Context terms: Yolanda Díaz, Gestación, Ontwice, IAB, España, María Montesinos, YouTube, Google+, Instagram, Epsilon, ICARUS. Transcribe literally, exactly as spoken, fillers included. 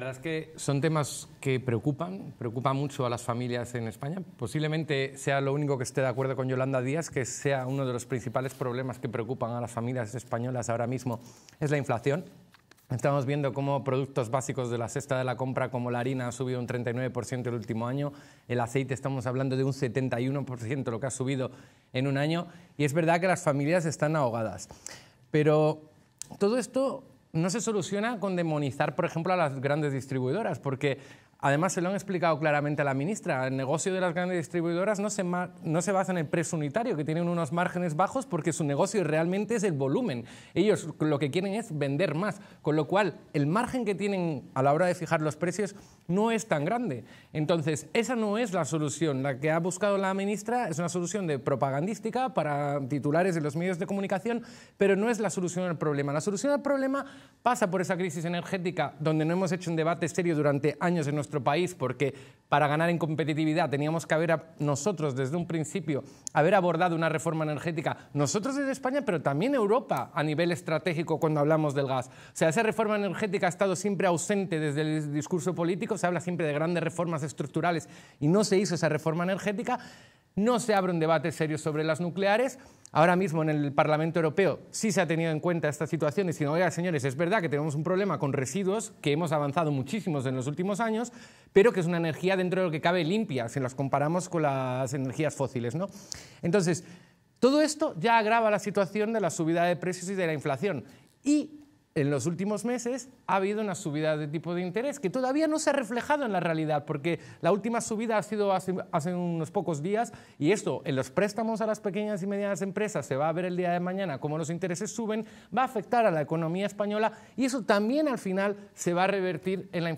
La verdad es que son temas que preocupan, preocupan mucho a las familias en España. Posiblemente sea lo único que esté de acuerdo con Yolanda Díaz, que sea uno de los principales problemas que preocupan a las familias españolas ahora mismo es la inflación. Estamos viendo cómo productos básicos de la cesta de la compra, como la harina, ha subido un treinta y nueve por ciento el último año. El aceite, estamos hablando de un setenta y uno por ciento lo que ha subido en un año. Y es verdad que las familias están ahogadas. Pero todo esto no se soluciona con demonizar, por ejemplo, a las grandes distribuidoras, porque además se lo han explicado claramente a la ministra. El negocio de las grandes distribuidoras no se, no se basa en el precio unitario, que tienen unos márgenes bajos porque su negocio realmente es el volumen. Ellos lo que quieren es vender más, con lo cual el margen que tienen a la hora de fijar los precios no es tan grande. Entonces, esa no es la solución. La que ha buscado la ministra es una solución de propagandística para titulares de los medios de comunicación, pero no es la solución al problema. La solución al problema pasa por esa crisis energética, donde no hemos hecho un debate serio durante años en nuestro país, porque para ganar en competitividad teníamos que haber a nosotros desde un principio haber abordado una reforma energética, nosotros desde España, pero también Europa a nivel estratégico cuando hablamos del gas. O sea, esa reforma energética ha estado siempre ausente desde el discurso político, se habla siempre de grandes reformas estructurales y no se hizo esa reforma energética. No se abre un debate serio sobre las nucleares. Ahora mismo en el Parlamento Europeo sí se ha tenido en cuenta estas situaciones, sino, oiga, señores, es verdad que tenemos un problema con residuos, que hemos avanzado muchísimos en los últimos años, pero que es una energía dentro de lo que cabe limpia, si las comparamos con las energías fósiles, ¿no? Entonces, todo esto ya agrava la situación de la subida de precios y de la inflación. Y en los últimos meses ha habido una subida de tipo de interés que todavía no se ha reflejado en la realidad, porque la última subida ha sido hace, hace unos pocos días, y esto en los préstamos a las pequeñas y medianas empresas se va a ver el día de mañana cómo los intereses suben, va a afectar a la economía española y eso también al final se va a revertir en la inflación.